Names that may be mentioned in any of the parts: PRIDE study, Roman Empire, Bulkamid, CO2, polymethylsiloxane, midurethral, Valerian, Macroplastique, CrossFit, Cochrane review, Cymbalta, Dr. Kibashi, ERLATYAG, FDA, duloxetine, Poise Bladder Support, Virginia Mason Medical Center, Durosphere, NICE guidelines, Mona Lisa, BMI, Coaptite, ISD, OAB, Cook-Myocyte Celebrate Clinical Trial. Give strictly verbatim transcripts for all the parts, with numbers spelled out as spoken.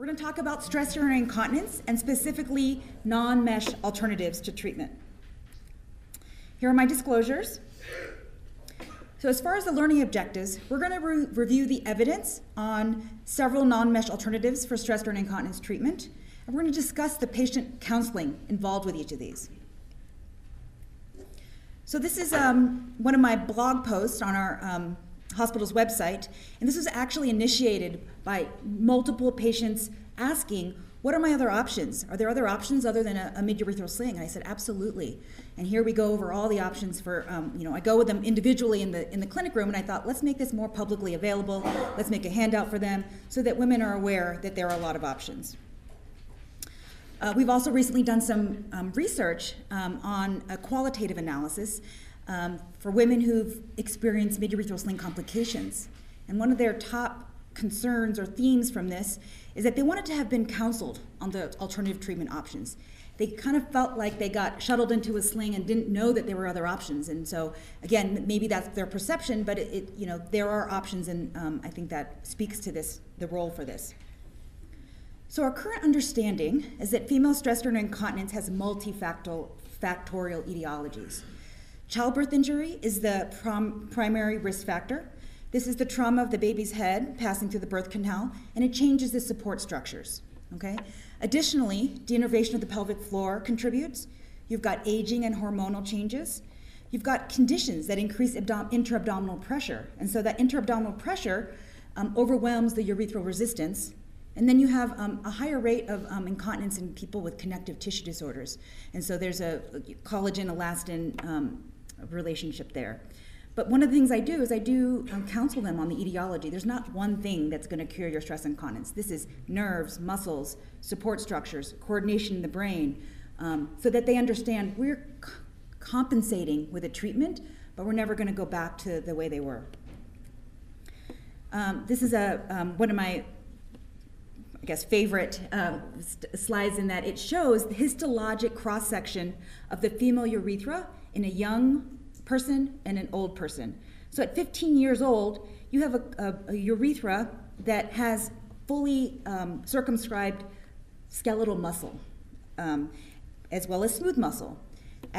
We're going to talk about stress urinary incontinence and specifically non-mesh alternatives to treatment. Here are my disclosures. So as far as the learning objectives, we're going to re review the evidence on several non-mesh alternatives for stress urinary incontinence treatment, and we're going to discuss the patient counseling involved with each of these. So this is um, one of my blog posts on our um, hospital's website, and this was actually initiated by multiple patients asking, what are my other options? Are there other options other than a, a midurethral sling? And I said, absolutely. And here we go over all the options for, um, you know, I go with them individually in the, in the clinic room, and I thought, let's make this more publicly available, let's make a handout for them so that women are aware that there are a lot of options. Uh, we've also recently done some um, research um, on a qualitative analysis Um, for women who've experienced midurethral sling complications. And one of their top concerns or themes from this is that they wanted to have been counseled on the alternative treatment options. They kind of felt like they got shuttled into a sling and didn't know that there were other options. And so, again, maybe that's their perception, but it, it, you know, there are options, and um, I think that speaks to this, the role for this. So our current understanding is that female stress urinary incontinence has multifactorial etiologies. Childbirth injury is the prom primary risk factor. This is the trauma of the baby's head passing through the birth canal, and it changes the support structures, okay? Additionally, denervation of the pelvic floor contributes. You've got aging and hormonal changes. You've got conditions that increase intra-abdominal pressure, and so that intra-abdominal pressure um, overwhelms the urethral resistance. And then you have um, a higher rate of um, incontinence in people with connective tissue disorders. And so there's a collagen-elastin um, relationship there. But one of the things I do is I do um, counsel them on the etiology. There's not one thing that's going to cure your stress incontinence. This is nerves, muscles, support structures, coordination in the brain, um, so that they understand we're c compensating with a treatment, but we're never going to go back to the way they were. Um, this is a, um, one of my, I guess, favorite uh, slides in that it shows the histologic cross-section of the female urethra in a young person and an old person. So at fifteen years old, you have a, a, a urethra that has fully um, circumscribed skeletal muscle, um, as well as smooth muscle.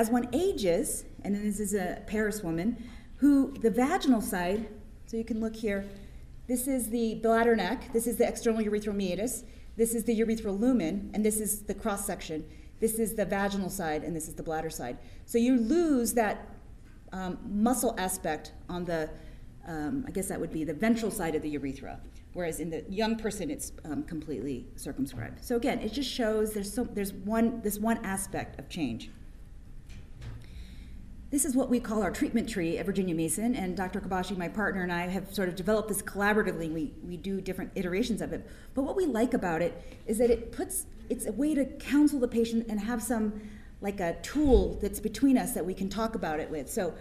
As one ages, and then this is a Paris woman, who the vaginal side, so you can look here, this is the bladder neck, this is the external urethral meatus, this is the urethral lumen, and this is the cross-section. This is the vaginal side, and this is the bladder side. So you lose that um, muscle aspect on the, um, I guess that would be the ventral side of the urethra, whereas in the young person, it's um, completely circumscribed. So again, it just shows there's, so, there's one, this one aspect of change. This is what we call our treatment tree at Virginia Mason, and Doctor Kibashi, my partner, and I have sort of developed this collaboratively. We, we do different iterations of it. But what we like about it is that it puts, it's a way to counsel the patient and have some, like a tool that's between us that we can talk about it with. So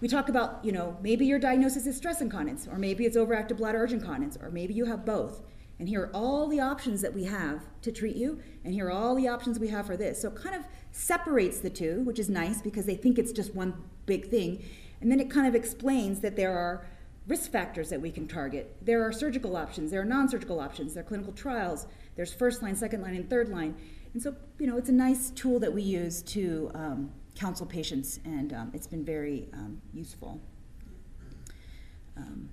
we talk about, you know, maybe your diagnosis is stress incontinence, or maybe it's overactive bladder urge incontinence, or maybe you have both. And here are all the options that we have to treat you, and here are all the options we have for this. So it kind of separates the two, which is nice because they think it's just one big thing. And then it kind of explains that there are risk factors that we can target. There are surgical options, there are non-surgical options, there are clinical trials, there's first line, second line, and third line. And so, you know, it's a nice tool that we use to um, counsel patients, and um, it's been very um, useful. Um,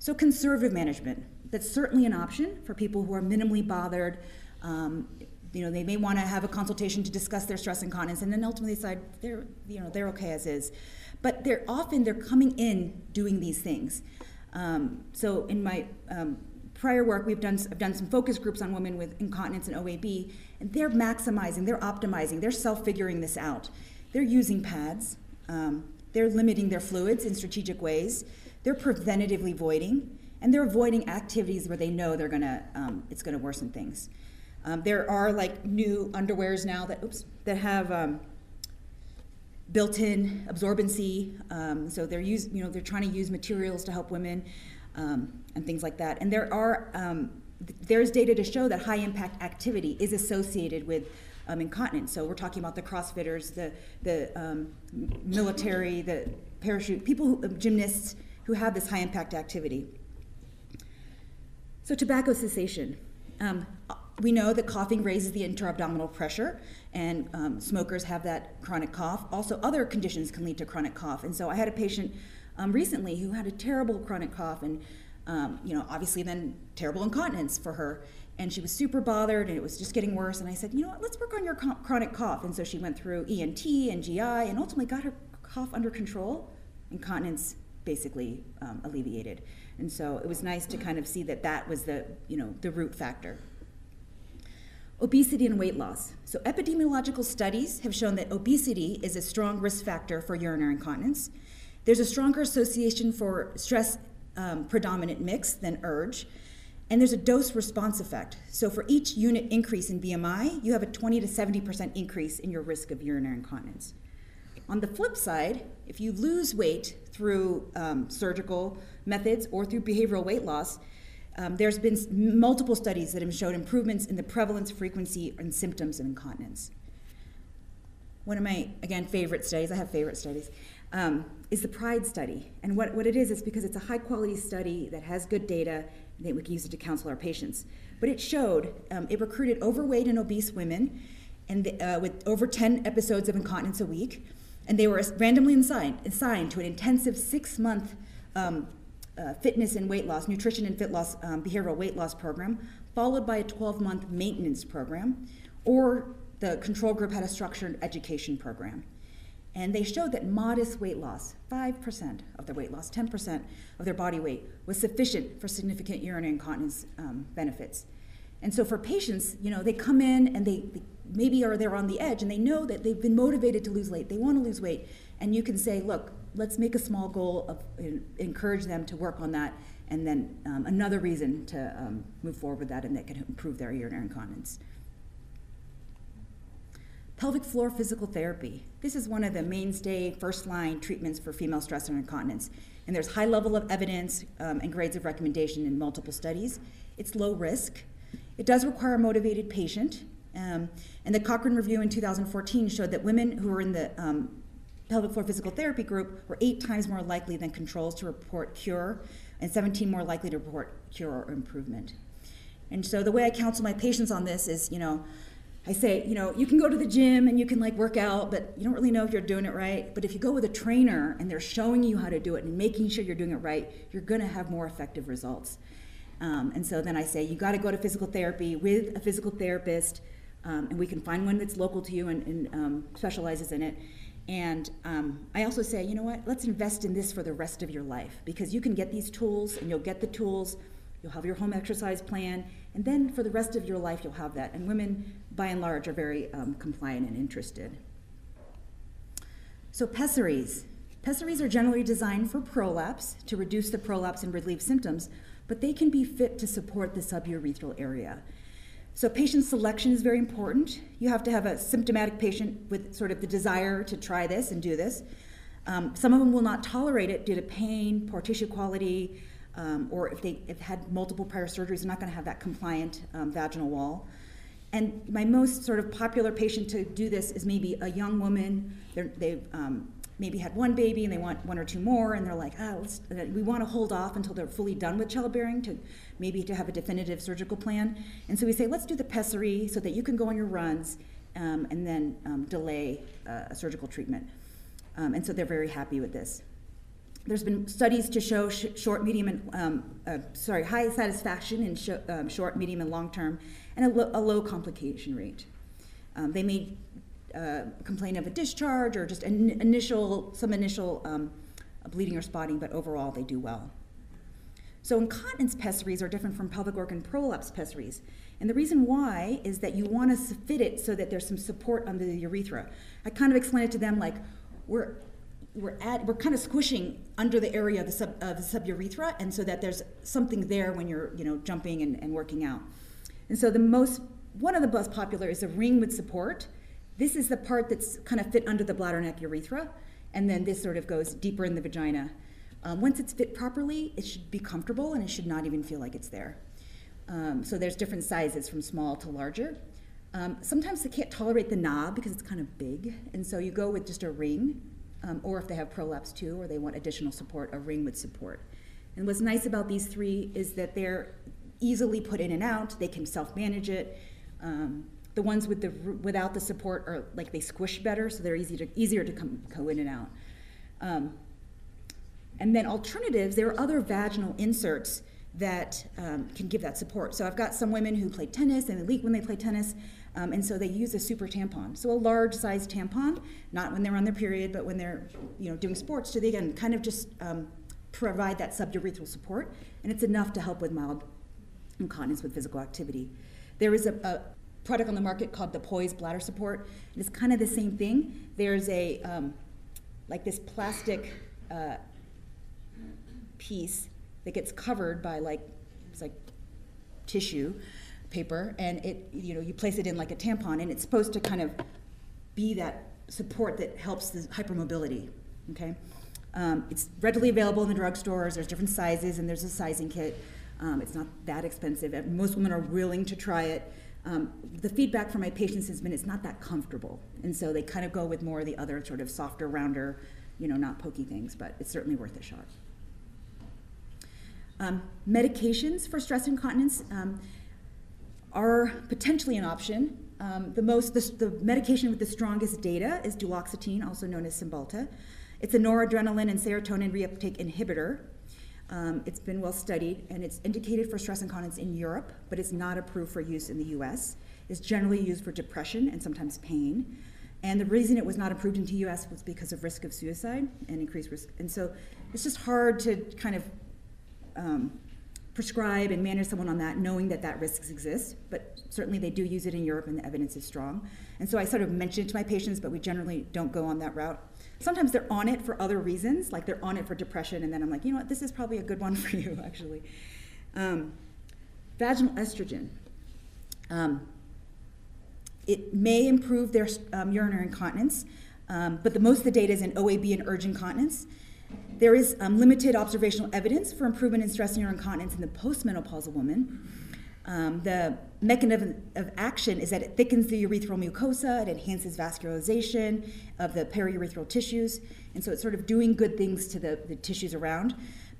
so conservative management. That's certainly an option for people who are minimally bothered. Um, you know, they may want to have a consultation to discuss their stress incontinence, and then ultimately decide they're, you know, they're okay as is. But they're often they're coming in doing these things. Um, so in my um, prior work, we've done I've done some focus groups on women with incontinence and O A B, and they're maximizing, they're optimizing, they're self-figuring this out. They're using pads. Um, they're limiting their fluids in strategic ways. They're preventatively voiding. And they're avoiding activities where they know they're gonna, um, it's gonna worsen things. Um, there are like new underwears now that, oops, that have um, built-in absorbency. Um, so they're use, you know, they're trying to use materials to help women um, and things like that. And there are, um, th there's data to show that high-impact activity is associated with um, incontinence. So we're talking about the CrossFitters, the the um, military, the parachute people, who, uh, gymnasts who have this high-impact activity. So tobacco cessation. Um, we know that coughing raises the intra-abdominal pressure, and um, smokers have that chronic cough. Also, other conditions can lead to chronic cough. And so I had a patient um, recently who had a terrible chronic cough, and um, you know, obviously then terrible incontinence for her. And she was super bothered, and it was just getting worse. And I said, you know what, let's work on your chronic cough. And so she went through E N T and G I and ultimately got her cough under control. Incontinence basically um, alleviated. And so it was nice to kind of see that that was the, you know, the root factor. Obesity and weight loss. So epidemiological studies have shown that obesity is a strong risk factor for urinary incontinence. There's a stronger association for stress um, predominant mix than urge. And there's a dose response effect. So for each unit increase in B M I, you have a twenty to seventy percent increase in your risk of urinary incontinence. On the flip side, if you lose weight through um, surgical methods or through behavioral weight loss, um, there's been multiple studies that have shown improvements in the prevalence, frequency, and symptoms of incontinence. One of my, again, favorite studies, I have favorite studies, um, is the PRIDE study. And what, what it is is because it's a high quality study that has good data, that we can use it to counsel our patients. But it showed, um, it recruited overweight and obese women and the, uh, with over ten episodes of incontinence a week. And they were randomly assigned, assigned to an intensive six-month um, uh, fitness and weight loss, nutrition and fit loss, um, behavioral weight loss program, followed by a twelve-month maintenance program, or the control group had a structured education program. And they showed that modest weight loss, five percent of their weight loss, ten percent of their body weight, was sufficient for significant urinary incontinence um, benefits. And so for patients, you know, they come in and they, they maybe are they're on the edge, and they know that they've been motivated to lose weight, they want to lose weight, and you can say, look, let's make a small goal of uh, encourage them to work on that, and then um, another reason to um, move forward with that, and that can improve their urinary incontinence. Pelvic floor physical therapy. This is one of the mainstay first-line treatments for female stress and incontinence. And there's high level of evidence um, and grades of recommendation in multiple studies. It's low risk. It does require a motivated patient. Um, and the Cochrane review in two thousand fourteen showed that women who were in the um, pelvic floor physical therapy group were eight times more likely than controls to report cure, and seventeen more likely to report cure or improvement. And so the way I counsel my patients on this is, you know, I say, you know, you can go to the gym and you can like work out, but you don't really know if you're doing it right. But if you go with a trainer and they're showing you how to do it and making sure you're doing it right, you're gonna have more effective results. Um, and so then I say, you gotta go to physical therapy with a physical therapist, um, and we can find one that's local to you and, and um, specializes in it. And um, I also say, you know what, let's invest in this for the rest of your life, because you can get these tools and you'll get the tools, you'll have your home exercise plan, and then for the rest of your life, you'll have that. And women, by and large, are very um, compliant and interested. So pessaries. Pessaries are generally designed for prolapse, to reduce the prolapse and relieve symptoms, but they can be fit to support the suburethral area. So patient selection is very important. You have to have a symptomatic patient with sort of the desire to try this and do this. Um, some of them will not tolerate it due to pain, poor tissue quality, Um, or if they have had multiple prior surgeries, they're not going to have that compliant um, vaginal wall. And my most sort of popular patient to do this is maybe a young woman. They're, they've um, maybe had one baby and they want one or two more, and they're like, ah, let's, we want to hold off until they're fully done with childbearing to maybe to have a definitive surgical plan. And so we say, let's do the pessary so that you can go on your runs um, and then um, delay uh, a surgical treatment. Um, and so they're very happy with this. There's been studies to show sh short, medium, and um, uh, sorry, high satisfaction in sh um, short, medium, and long term, and a, lo a low complication rate. Um, they may uh, complain of a discharge or just an initial, some initial um, bleeding or spotting, but overall they do well. So incontinence pessaries are different from pelvic organ prolapse pessaries. And the reason why is that you want to fit it so that there's some support under the urethra. I kind of explain it to them like, we're We're, at, we're kind of squishing under the area of the, sub, of the suburethra, and so that there's something there when you're, you know, jumping and, and working out. And so the most, one of the most popular is a ring with support. This is the part that's kind of fit under the bladder neck urethra, and then this sort of goes deeper in the vagina. Um, once it's fit properly, it should be comfortable, and it should not even feel like it's there. Um, so there's different sizes from small to larger. Um, sometimes they can't tolerate the knob because it's kind of big, and so you go with just a ring. Um, or if they have prolapse too, or they want additional support, a ring with support. And what's nice about these three is that they're easily put in and out. They can self-manage it. Um, the ones with the without the support are like they squish better, so they're easy to, easier to come, go in and out. Um, and then alternatives, there are other vaginal inserts that um, can give that support. So I've got some women who play tennis and they leak when they play tennis, um, and so they use a super tampon. So a large size tampon, not when they're on their period, but when they're you know doing sports, so they can kind of just um, provide that suburethral support, and it's enough to help with mild incontinence with physical activity. There is a, a product on the market called the Poise Bladder Support. It's kind of the same thing. There's a, um, like this plastic uh, piece that gets covered by like, it's like tissue paper, and it, you know, you place it in like a tampon, and it's supposed to kind of be that support that helps the hypermobility, okay? Um, it's readily available in the drugstores. There's different sizes, and there's a sizing kit. Um, it's not that expensive. Most women are willing to try it. Um, the feedback from my patients has been it's not that comfortable, and so they kind of go with more of the other sort of softer, rounder, you know, not pokey things, but it's certainly worth a shot. Um, medications for stress incontinence um, are potentially an option. Um, the, most, the, the medication with the strongest data is duloxetine, also known as Cymbalta. It's a noradrenaline and serotonin reuptake inhibitor. Um, it's been well studied, and it's indicated for stress incontinence in Europe, but it's not approved for use in the U S. It's generally used for depression and sometimes pain. And the reason it was not approved in the U S was because of risk of suicide and increased risk. And so it's just hard to kind of um, prescribe and manage someone on that, knowing that that risk exists, but certainly they do use it in Europe, and the evidence is strong. And so I sort of mention it to my patients, but we generally don't go on that route. Sometimes they're on it for other reasons, like they're on it for depression, and then I'm like, you know what, this is probably a good one for you, actually. Um, vaginal estrogen. Um, it may improve their um, urinary incontinence, um, but the most of the data is in O A B and urge incontinence. There is um, limited observational evidence for improvement in stress and urinary incontinence in the postmenopausal woman. Um, the mechanism of action is that it thickens the urethral mucosa, it enhances vascularization of the periurethral tissues, and so it's sort of doing good things to the, the tissues around.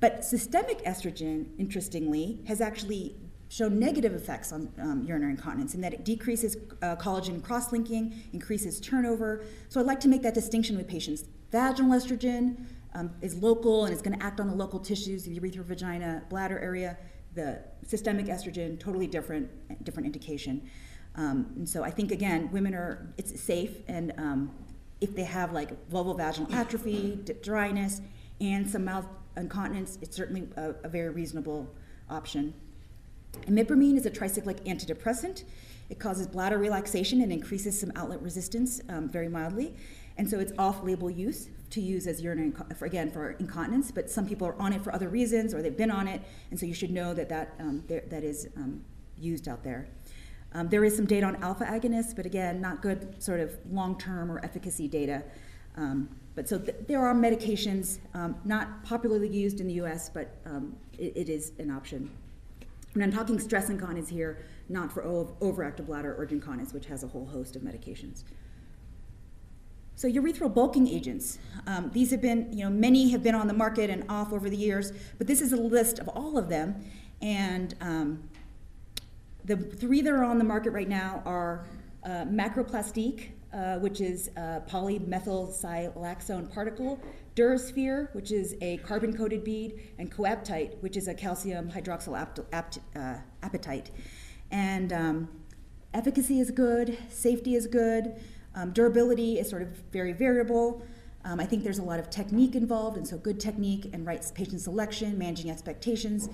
But systemic estrogen, interestingly, has actually shown negative effects on um, urinary incontinence in that it decreases uh, collagen cross-linking, increases turnover. So I'd like to make that distinction with patients. Vaginal estrogen um, is local, and it's going to act on the local tissues, the urethral, vagina, bladder area. The systemic estrogen, totally different, different indication. Um, and so I think, again, women are, it's safe, and um, if they have like vulval vaginal atrophy, dryness, and some mouth incontinence, it's certainly a, a very reasonable option. Imipramine is a tricyclic antidepressant. It causes bladder relaxation and increases some outlet resistance um, very mildly. And so it's off-label use to use as urinary, for, again, for incontinence, but some people are on it for other reasons, or they've been on it, and so you should know that that, um, there, that is um, used out there. Um, there is some data on alpha agonists, but again, not good sort of long-term or efficacy data. Um, but so th there are medications, um, not popularly used in the U S, but um, it, it is an option. And I'm talking stress incontinence here, not for overactive bladder or urge incontinence, which has a whole host of medications. So urethral bulking agents. Um, these have been, you know, many have been on the market and off over the years, but this is a list of all of them. And um, the three that are on the market right now are uh, Macroplastique, uh, which is a polymethylsiloxane particle, Durosphere, which is a carbon-coated bead, and Coaptite, which is a calcium hydroxyl apt apt uh, apatite. And um, efficacy is good, safety is good. Um, durability is sort of very variable. Um, I think there's a lot of technique involved, and so good technique and right patient selection, managing expectations,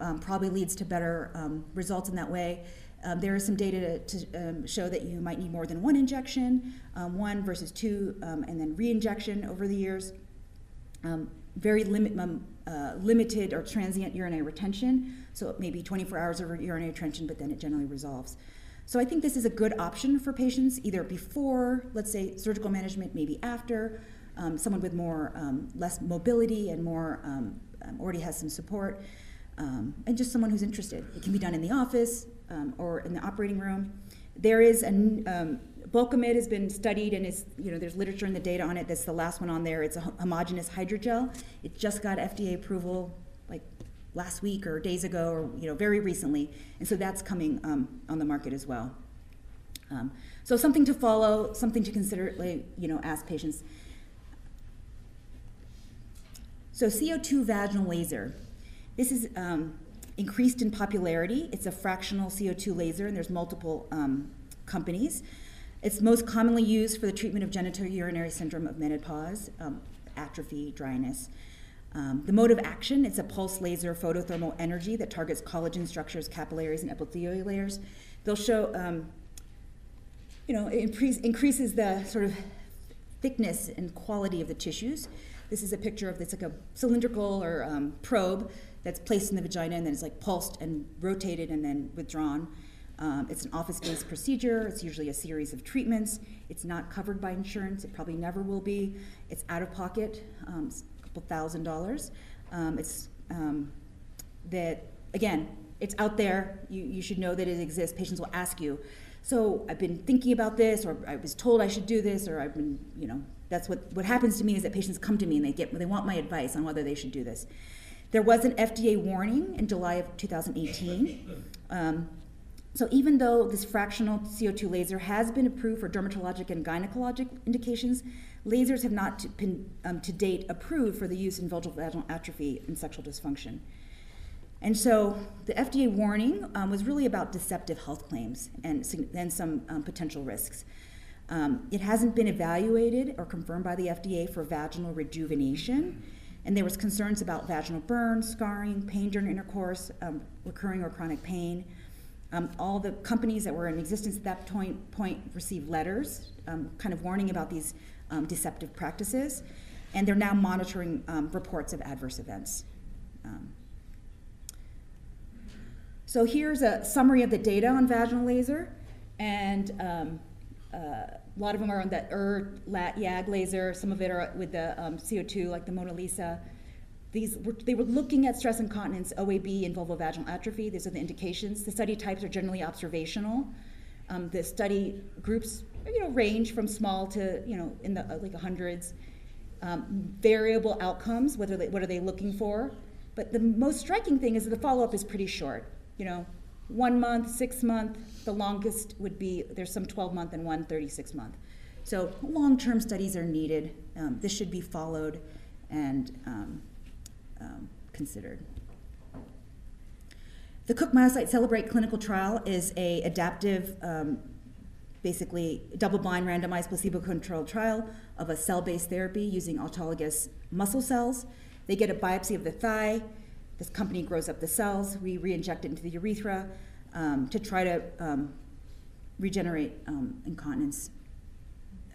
um, probably leads to better um, results in that way. Um, there is some data to, to um, show that you might need more than one injection, um, one versus two, um, and then re-injection over the years. Um, very limit, um, uh, limited or transient urinary retention, so maybe twenty-four hours of urinary retention, but then it generally resolves. So I think this is a good option for patients, either before, let's say, surgical management, maybe after. Um, someone with more, um, less mobility and more, um, already has some support, um, and just someone who's interested. It can be done in the office um, or in the operating room. There is a, um, Bulkamid has been studied, and is, you know, there's literature and the data on it. That's the last one on there. It's a homogeneous hydrogel. It just got F D A approval like last week or days ago, or you know, very recently. And so that's coming um, on the market as well. Um, so something to follow, something to consider, you know, ask patients. So C O two vaginal laser. This is um, increased in popularity. It's a fractional C O two laser, and there's multiple um, companies. It's most commonly used for the treatment of genitourinary syndrome of menopause, um, atrophy, dryness. Um, the mode of action, it's a pulse laser photothermal energy that targets collagen structures, capillaries, and epithelial layers. They'll show, um, you know, it increase, increases the sort of thickness and quality of the tissues. This is a picture of this, like a cylindrical or um, probe that's placed in the vagina, and then it's like pulsed and rotated and then withdrawn. Um, it's an office-based procedure. It's usually a series of treatments. It's not covered by insurance. It probably never will be. It's out of pocket. Um, couple thousand dollars. Um, it's um, that, again, it's out there. You, you should know that it exists. Patients will ask you, so I've been thinking about this, or I was told I should do this, or I've been, you know, that's what, what happens to me is that patients come to me and they get, they want my advice on whether they should do this. There was an F D A warning in July of two thousand eighteen. Um, so even though this fractional C O two laser has been approved for dermatologic and gynecologic indications, lasers have not been, um, to date, approved for the use in vulvovaginal atrophy and sexual dysfunction. And so the F D A warning um, was really about deceptive health claims and, and some um, potential risks. Um, it hasn't been evaluated or confirmed by the F D A for vaginal rejuvenation, and there was concerns about vaginal burn, scarring, pain during intercourse, um, recurring or chronic pain. Um, all the companies that were in existence at that point, point received letters um, kind of warning about these Um, deceptive practices, and they're now monitoring um, reports of adverse events. Um, so here's a summary of the data on vaginal laser, and um, uh, a lot of them are on that E R L A T Y A G laser. Some of it are with the um, C O two, like the Mona Lisa. These were, they were looking at stress incontinence, O A B, and vulvovaginal atrophy. These are the indications. The study types are generally observational. Um, the study groups, you know, range from small to, you know, in the uh, like hundreds. Um, variable outcomes, whether they, what are they looking for? But the most striking thing is that the follow-up is pretty short. You know, one month, six month. The longest would be, there's some twelve month and one thirty-six month. So long-term studies are needed. Um, this should be followed and um, um, considered. The Cook-Myocyte Celebrate Clinical Trial is a adaptive, um, basically double-blind randomized placebo-controlled trial of a cell-based therapy using autologous muscle cells. They get a biopsy of the thigh. This company grows up the cells. We re-inject it into the urethra um, to try to um, regenerate um, incontinence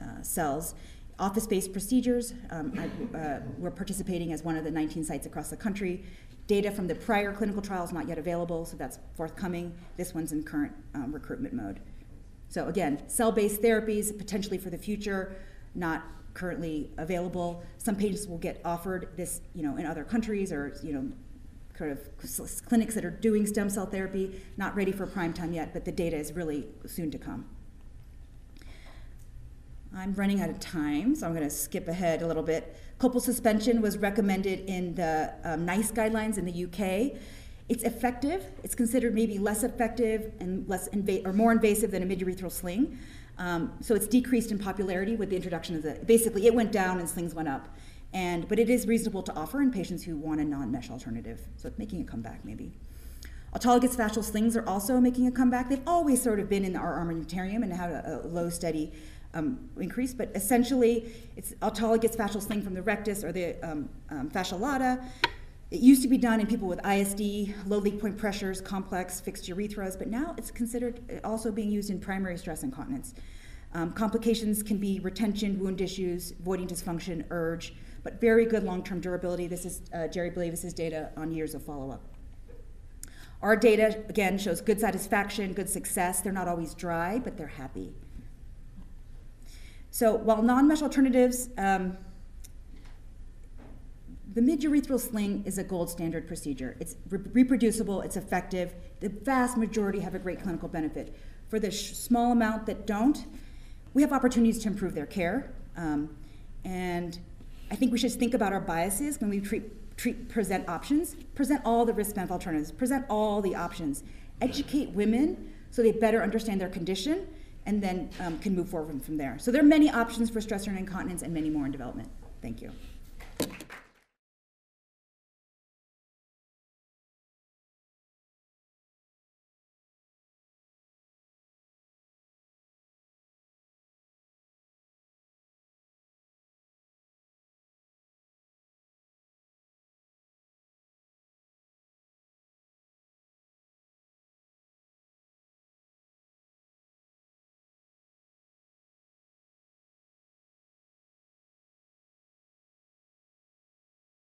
uh, cells. Office-based procedures. Um, I, uh, we're participating as one of the nineteen sites across the country. Data from the prior clinical trial is not yet available, so that's forthcoming. This one's in current um, recruitment mode. So again, cell-based therapies, potentially for the future, not currently available. Some patients will get offered this, you know, in other countries, or, you know, kind of clinics that are doing stem cell therapy, not ready for prime time yet, but the data is really soon to come. I'm running out of time, so I'm going to skip ahead a little bit. Couple suspension was recommended in the um, NICE guidelines in the U K. It's effective. It's considered maybe less effective and less inva or more invasive than a midurethral sling. Um, so it's decreased in popularity with the introduction of the. Basically, it went down and slings went up, and but it is reasonable to offer in patients who want a non-mesh alternative. So it's making a comeback maybe. Autologous fascial slings are also making a comeback. They've always sort of been in our armamentarium and had a, a low steady. Um, increase, but essentially it's autologous fascial sling from the rectus or the um, um, fascia lata. It used to be done in people with I S D, low leak point pressures, complex fixed urethras, but now it's considered also being used in primary stress incontinence. Um, complications can be retention, wound issues, voiding dysfunction, urge, but very good long-term durability. This is uh, Jerry Blavis's data on years of follow-up. Our data, again, shows good satisfaction, good success. They're not always dry, but they're happy. So while non-mesh alternatives, um, the midurethral sling is a gold standard procedure. It's re reproducible, it's effective. The vast majority have a great clinical benefit. For the sh small amount that don't, we have opportunities to improve their care. Um, and I think we should think about our biases when we treat treat, present options, present all the risk-benefit alternatives, present all the options, educate women so they better understand their condition, and then um, can move forward from there. So there are many options for stress urinary incontinence and many more in development. Thank you.